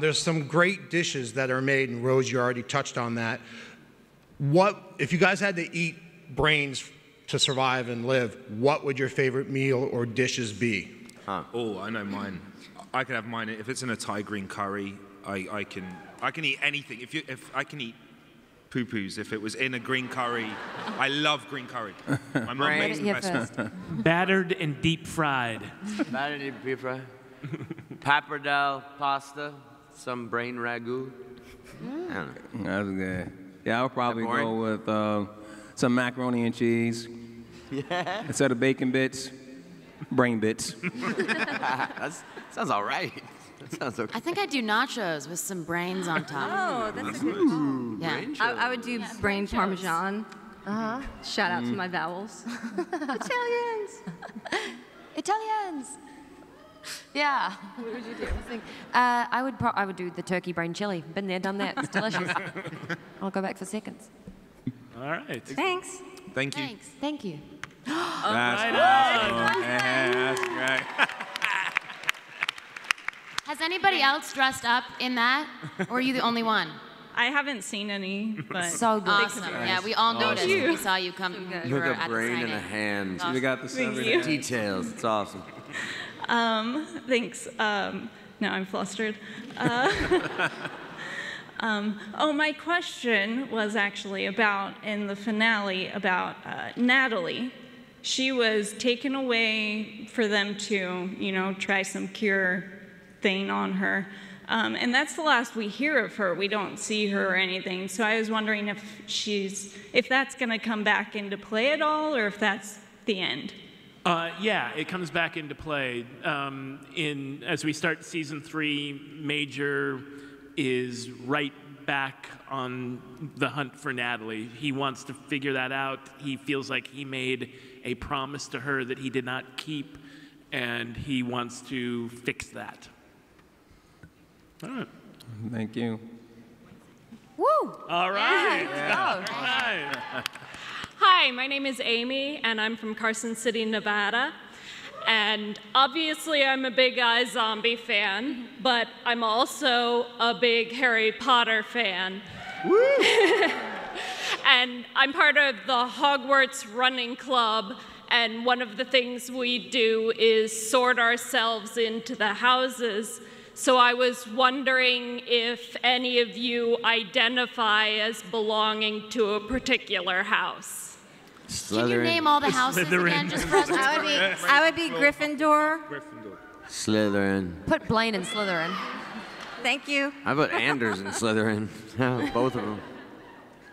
There's some great dishes that are made, and Rose, you already touched on that. What, if you guys had to eat brains to survive and live, what would your favorite meal or dishes be? Huh. Oh, I know mine. I could have mine. If it's in a Thai green curry, I can eat anything. If I can eat poo-poos, if it was in a green curry. I love green curry. My mom makes the best. Battered and deep fried. Battered and deep fried. Pappardelle pasta, some brain ragu. I don't know. That's good. Yeah, I'll probably go with some macaroni and cheese. Yeah. Instead of bacon bits, brain bits. That sounds all right. That sounds okay. I think I'd do nachos with some brains on top. Oh, that's a good call. Yeah. I would do brain parmesan. Uh-huh. Shout out to my vowels. Italians. Italians. Yeah. What would you do? I would do the turkey brain chili. Been there, done that. It's delicious. I'll go back for seconds. All right. Thanks. Thank you. Thanks. Thank you. That's awesome. Yeah, that's great. Has anybody else dressed up in that, or are you the only one? I haven't seen any, but so good. Awesome. Yeah, we all noticed. We saw you come. You look a brain and a hand. Awesome. You got the details. It's awesome. Thanks. Now I'm flustered. Oh, my question was actually about in the finale about Natalie. She was taken away for them to, you know, try some cure thing on her, and that's the last we hear of her. We don't see her or anything, so I was wondering if that's going to come back into play at all, or if that's the end. Yeah, it comes back into play as we start season 3. Major is right back on the hunt for Natalie. He wants to figure that out. He feels like he made a promise to her that he did not keep, and he wants to fix that. All right. Thank you. Woo! All right. Yeah. Yeah. All right. Hi, my name is Amy, and I'm from Carson City, Nevada. And obviously, I'm a big iZombie fan, but I'm also a big Harry Potter fan. Woo! And I'm part of the Hogwarts Running Club. And one of the things we do is sort ourselves into the houses. So I was wondering if any of you identify as belonging to a particular house. Slytherin. Can you name all the houses again? Just for us? I would be Gryffindor. Gryffindor. Slytherin. Put Blaine in Slytherin. Thank you. I put Anders in Slytherin. Both of them.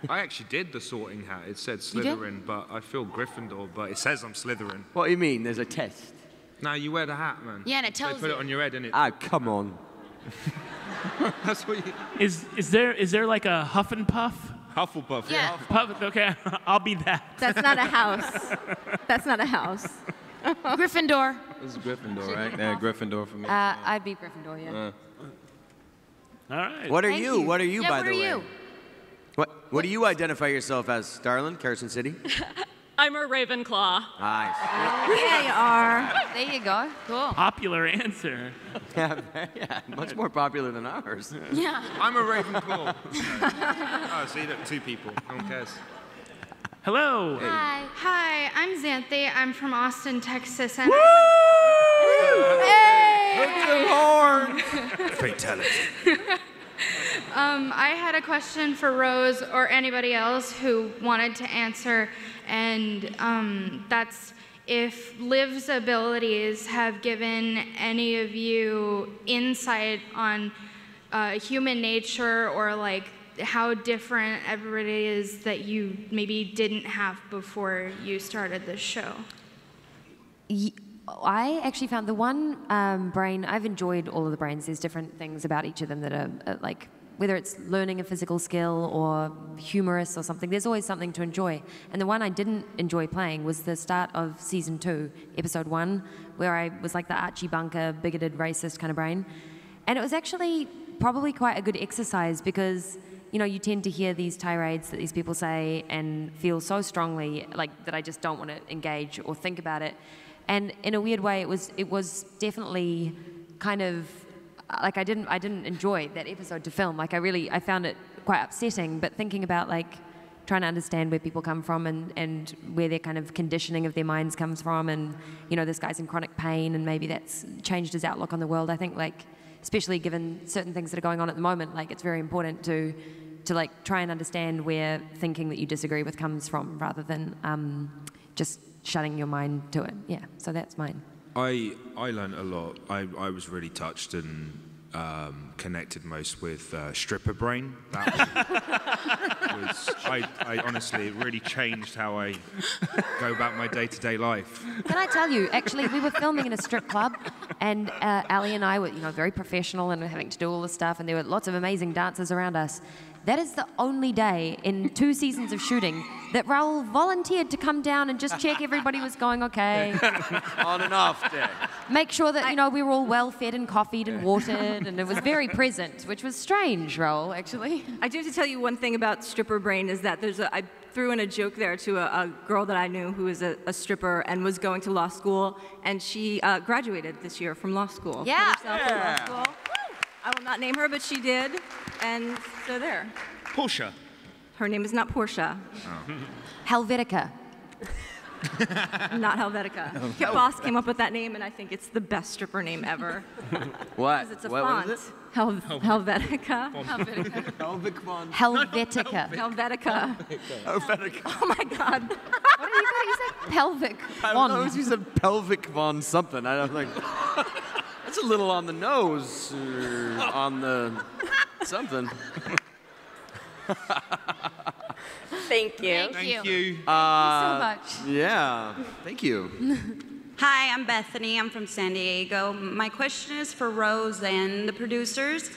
I actually did the sorting hat. It said Slytherin, but I feel Gryffindor, but it says I'm Slytherin. What do you mean? There's a test. No, you wear the hat, man. Yeah, and it tells you. They put it on your head, innit? Ah, come on. That's what you... Is there like a Huff and Puff? Hufflepuff. Yeah. Hufflepuff, okay, I'll be that. That's not a house. That's not a house. Gryffindor. This is Gryffindor, right? Yeah, Gryffindor for me. I'd be Gryffindor, yeah. All right. What are you? What are you, by the way? Yeah, what are you? What do you identify yourself as, Darlin, Carson City? I'm a Ravenclaw. Nice. Yeah, you are. There you go. Cool. Popular answer. Yeah, much more popular than ours. Yeah. I'm a Ravenclaw. Oh, so you got two people. No one cares. Hello. Hi. Hi, I'm Xanthi. I'm from Austin, Texas. And woo! Hey! Look at the horn. Fatality. I had a question for Rose or anybody else who wanted to answer, and that's if Liv's abilities have given any of you insight on human nature, or like how different everybody is that you maybe didn't have before you started this show. I actually found the one brain, I've enjoyed all of the brains. There's different things about each of them that are like, whether it's learning a physical skill or humorous or something, there's always something to enjoy. And the one I didn't enjoy playing was the start of season 2, episode 1, where I was like the Archie Bunker, bigoted, racist kind of brain. And it was actually probably quite a good exercise because, you know, you tend to hear these tirades that these people say and feel so strongly, like, that I just don't want to engage or think about it. And in a weird way, it was definitely kind of like I didn't enjoy that episode to film. Like I found it quite upsetting, but thinking about like trying to understand where people come from and where their kind of conditioning of their minds comes from, and you know, this guy's in chronic pain and maybe that's changed his outlook on the world. I think like, especially given certain things that are going on at the moment, like it's very important to like try and understand where thinking that you disagree with comes from, rather than just shutting your mind to it. Yeah, so that's mine. I learned a lot. I was really touched and connected most with Stripper Brain. That I honestly, it really changed how I go about my day-to-day life. Can I tell you, actually, we were filming in a strip club, and Aly and I were, you know, very professional and having to do all this stuff, and there were lots of amazing dancers around us. That is the only day in 2 seasons of shooting that Rahul volunteered to come down and just check everybody was going okay. On and off day. Make sure that, you know, we were all well-fed and coffeed and watered, and it was very present, which was strange, Rahul, actually. I do have to tell you one thing about Stripper Brain is that there's I threw in a joke there to a girl that I knew who was a stripper and was going to law school, and she graduated this year from law school. Yeah. From law school. I will not name her, but she did, and so there. Portia. Her name is not Portia. Oh. Helvetica. Not Helvetica. No. Kip Boss came up with that name, and I think it's the best stripper name ever. What? Because it's a font. What is it? Helvetica. Helvetica. Helvetica. Helvetica. Helvetica. Helvetica. Oh my God. What did you say? You said pelvic. I always use a pelvic von something. I don't think. That's a little on the nose, or on the something. Thank you. Thank you. Thank you so much. Yeah, thank you. Hi, I'm Bethany. I'm from San Diego. My question is for Rose and the producers.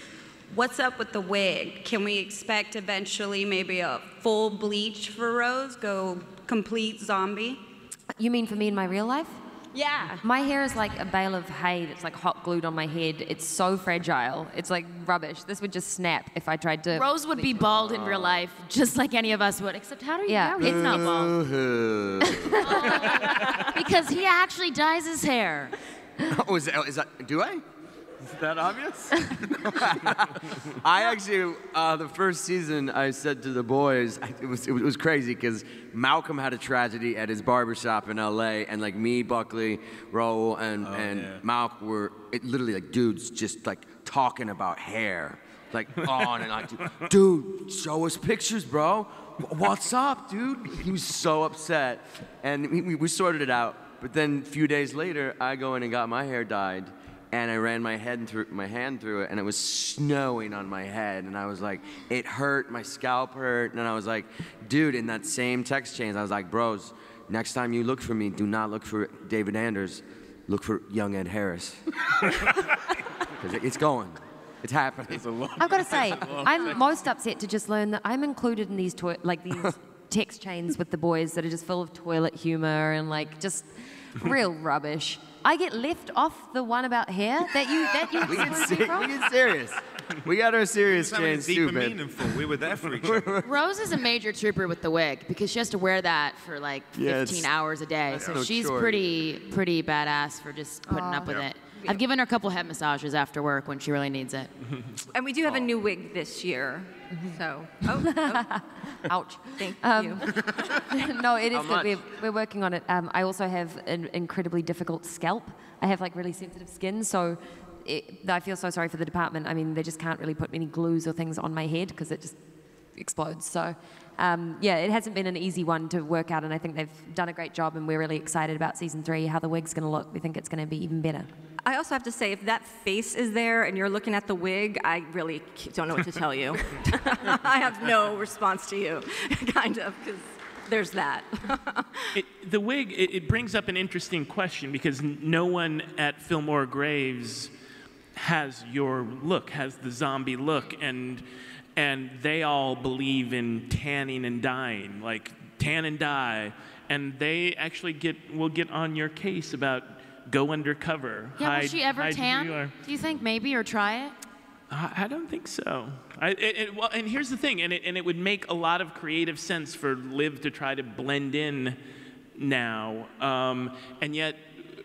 What's up with the wig? Can we expect eventually maybe a full bleach for Rose? Go complete zombie? You mean for me in my real life? Yeah. My hair is like a bale of hay that's like hot glued on my head. It's so fragile. It's like rubbish. This would just snap if I tried to... Rose would be bald in real life, just like any of us would. Except how do you... Yeah. It's not bald. Because he actually dyes his hair. Oh, is that... Do I? Is that obvious? I actually, the first season, I said to the boys, it was crazy because Malcolm had a tragedy at his barbershop in LA, and like me, Buckley, Raul, and Malcolm were literally like dudes just like talking about hair, like on and on. Dude, show us pictures, bro. What's up, dude? He was so upset, and we sorted it out. But then a few days later, I go in and got my hair dyed. And I ran my hand through it, and it was snowing on my head, and I was like, it hurt, my scalp hurt, and I was like, dude, in that same text chain, I was like, bros, next time you look for me, do not look for David Anders, look for young Ed Harris. Because it's going. It's happening. It's a lot. I've got to say, I'm most upset to just learn that I'm included in these text chains with the boys that are just full of toilet humor and like just real rubbish. I get left off the one about hair that you we get serious. We got our serious chains too, man. Meaningful. We were there for each other. Rose is a major trooper with the wig because she has to wear that for like 15 hours a day. So no, she's pretty badass for just putting up with it. I've given her a couple head massages after work when she really needs it. And we do have a new wig this year. So, ouch. Thank you. No, it is good. We're working on it. I also have an incredibly difficult scalp. I have like really sensitive skin, so I feel so sorry for the department. I mean, they just can't really put any glues or things on my head because it just explodes. So, yeah, it hasn't been an easy one to work out, and I think they've done a great job, and we're really excited about season 3, how the wig's going to look. We think it's going to be even better. I also have to say, if that face is there and you're looking at the wig, I really don't know what to tell you. I have no response to you, kind of, because there's that. The wig, it brings up an interesting question, because no one at Fillmore Graves has your look, has the zombie look, and they all believe in tanning and dyeing, like tan and dye, and they actually will get on your case about go undercover. Yeah, will she ever tan? Do you think maybe, or try it? I don't think so. Well, and here's the thing, and it would make a lot of creative sense for Liv to try to blend in now, and yet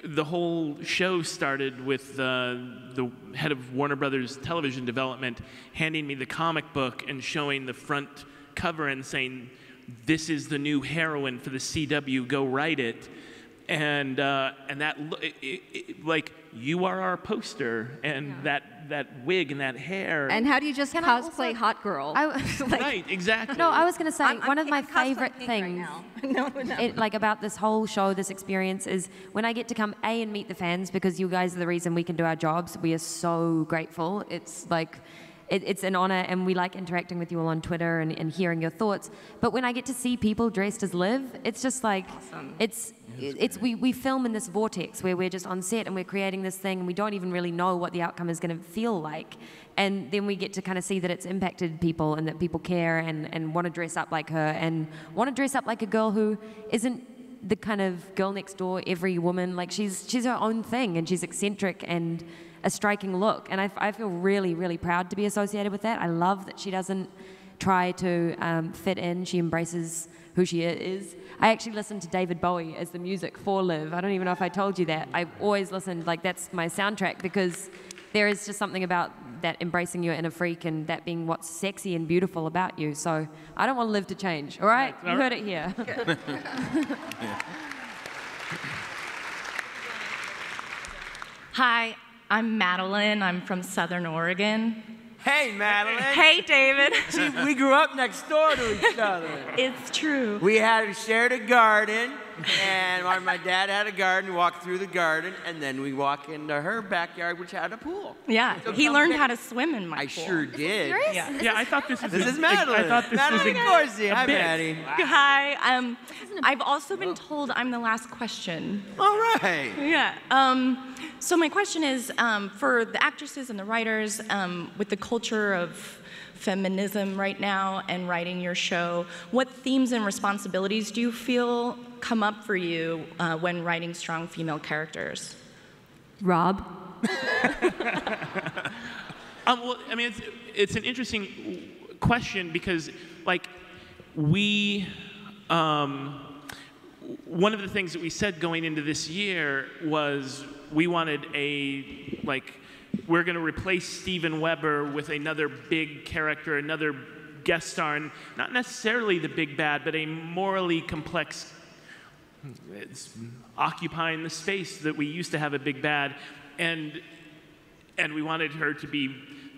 the whole show started with the head of Warner Brothers Television development handing me the comic book and showing the front cover and saying, "This is the new heroine for the CW. Go write it." And that like, you are our poster, and yeah. that wig and that hair. And how do you just cosplay hot girl? Like, right, exactly. No, I was going to say one of my favorite things, right now. Like about this whole show, this experience is when I get to come and meet the fans, because you guys are the reason we can do our jobs. We are so grateful. It's like. It's an honor, and we like interacting with you all on Twitter and hearing your thoughts. But when I get to see people dressed as Liv, it's just like, awesome. we film in this vortex where we're just on set and we're creating this thing and we don't even really know what the outcome is going to feel like. And then we get to kind of see that it's impacted people and that people care and want to dress up like her and want to dress up like a girl who isn't the kind of girl next door, every woman. Like she's her own thing, and she's eccentric and a striking look, and I feel really, really proud to be associated with that. I love that she doesn't try to fit in. She embraces who she is. I actually listened to David Bowie as the music for Liv. I don't even know if I told you that. I've always listened, like that's my soundtrack, because there is just something about that embracing your inner freak and that being what's sexy and beautiful about you. So I don't want Liv to change, all right? You heard it here. Yeah. Hi. I'm Madeline. I'm from Southern Oregon. Hey, Madeline. Hey, David. See, we grew up next door to each other. It's true. We shared a garden, and my dad had a garden. We walked through the garden, and then we walked into her backyard, which had a pool. Yeah, so he learned how to swim in my pool. I sure did. Yeah, yeah. I thought this was. This is Madeline. I thought this was a Hi, Maddie. Wow. Hi. I've also been told I'm the last question. All right. Yeah. So my question is, for the actresses and the writers, with the culture of feminism right now and writing your show, what themes and responsibilities do you feel come up for you when writing strong female characters? Rob? Well, I mean, it's an interesting question because, like, we... one of the things that we said going into this year was we wanted a, like, we're going to replace Steven Weber with another big character, another guest star, and not necessarily the big bad, but a morally complex, it's occupying the space that we used to have a big bad, and we wanted her to be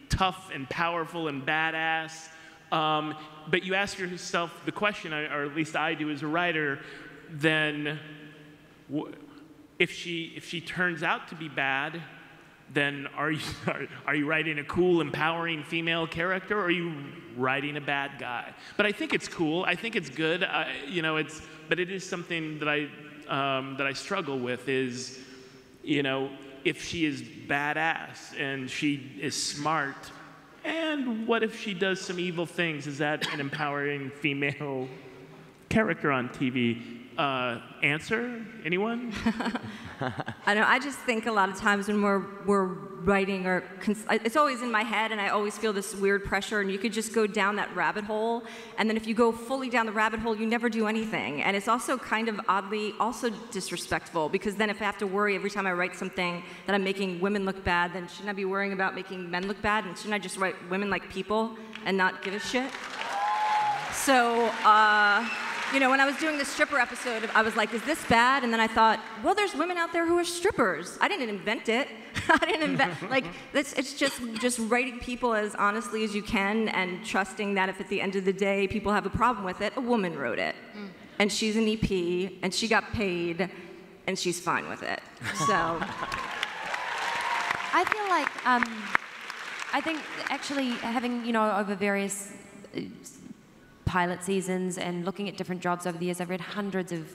tough and powerful and badass. But you ask yourself the question, or at least I do as a writer, then if she turns out to be bad, then are you writing a cool, empowering female character, or are you writing a bad guy? But I think it's cool. I think it's good. You know, it's. But it is something that I struggle with. Is, you know, if she is badass and she is smart. And what if she does some evil things? Is that an empowering female character on TV? Answer? Anyone? I know. I just think a lot of times when we're writing, or it's always in my head, and I always feel this weird pressure. And you could just go down that rabbit hole, and then if you go fully down the rabbit hole, you never do anything. And it's also kind of oddly also disrespectful, because then if I have to worry every time I write something that I'm making women look bad, then shouldn't I be worrying about making men look bad? And shouldn't I just write women like people and not give a shit? So. You know, when I was doing the stripper episode, I was like, is this bad? And then I thought, well, there's women out there who are strippers. I didn't invent it. I didn't invent, like, it's just writing people as honestly as you can and trusting that if at the end of the day people have a problem with it, a woman wrote it. Mm. And she's an EP, and she got paid, and she's fine with it. So. I feel like, I think actually having, you know, over various, pilot seasons and looking at different jobs over the years, I've read hundreds of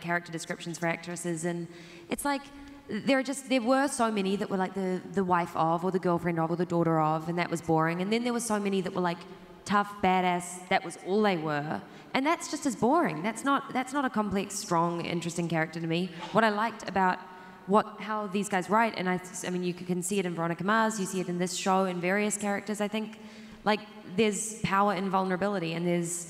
character descriptions for actresses, and it's like there were so many that were like the wife of, or the girlfriend of, or the daughter of, and that was boring. And then there were so many that were like tough, badass. That was all they were, and that's just as boring. That's not a complex, strong, interesting character to me. What I liked about how these guys write, and I mean, you can see it in Veronica Mars, you see it in this show, in various characters. I think. Like, there's power in vulnerability, and there's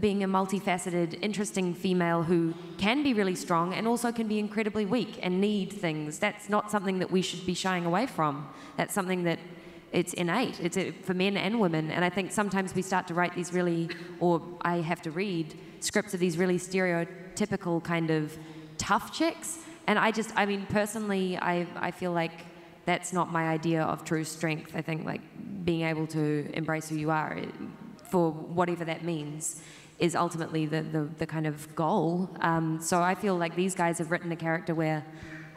being a multifaceted, interesting female who can be really strong and also can be incredibly weak and need things. That's not something that we should be shying away from. That's something that it's innate. It's for men and women. And I think sometimes we start to write these really, or I have to read scripts of these really stereotypical kind of tough chicks. And I mean, personally, I feel like that's not my idea of true strength. I think like being able to embrace who you are, for whatever that means, is ultimately the kind of goal. So I feel like these guys have written a character where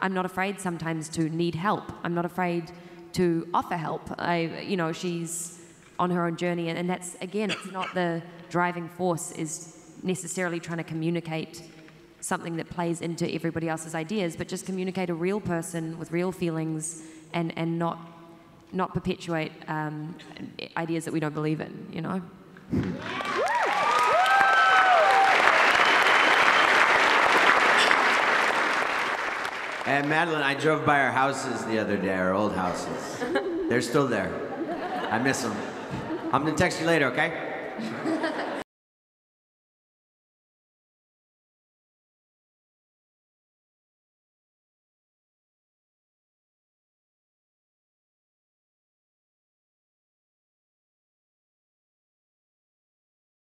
I'm not afraid sometimes to need help. I'm not afraid to offer help. You know, she's on her own journey, and that's, again, it's not the driving force is necessarily trying to communicate something that plays into everybody else's ideas, but just communicate a real person with real feelings and not perpetuate ideas that we don't believe in, you know? And Madeline, I drove by our houses the other day, our old houses. They're still there. I miss them. I'm gonna text you later, okay?